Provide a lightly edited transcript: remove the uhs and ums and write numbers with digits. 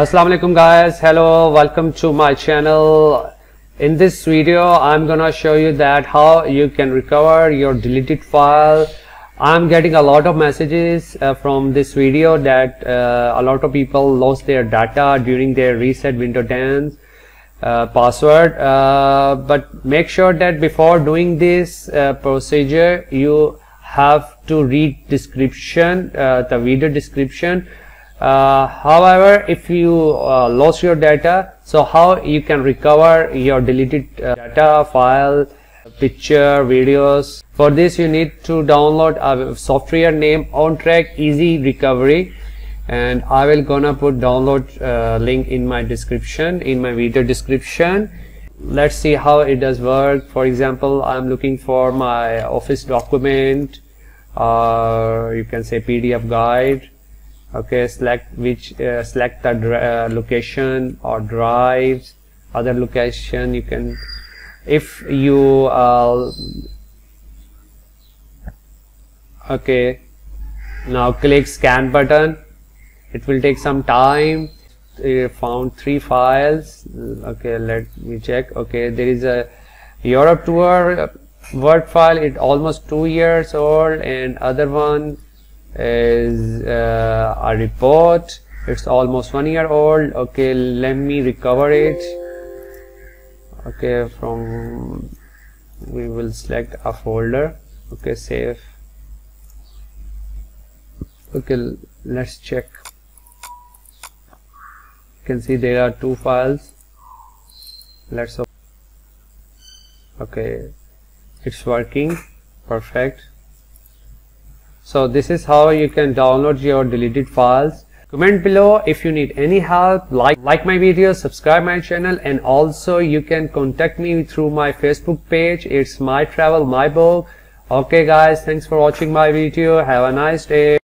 Assalamualaikum guys, hello, welcome to my channel. In this video I'm gonna show you that how you can recover your deleted file. I'm getting a lot of messages from this video that a lot of people lost their data during their reset Windows 10 password, but make sure that before doing this procedure you have to read description, the video description. However, if you lost your data, so how you can recover your deleted data, file, picture, videos. For this you need to download a software named OnTrack Easy Recovery, and I will gonna put download link in my description, in my video description. Let's see how it does work. For example, I'm looking for my office document, you can say PDF guide. Okay, select the location or drives, other location. You can, if you okay, now click scan button. It will take some time. You found 3 files. Okay, let me check. Okay, there is a Europe tour Word file. It almost 2 years old, and other one is a report. It's almost 1 year old. Okay, let me recover it. Okay, from, we will select a folder. Okay, save. Okay, let's check. You can see there are 2 files. Let's open. Okay, it's working perfect. So this is how you can download your deleted files. Comment below if you need any help. Like my video, subscribe my channel, and also you can contact me through my Facebook page. It's My Travel My Blog. Okay guys, thanks for watching my video. Have a nice day.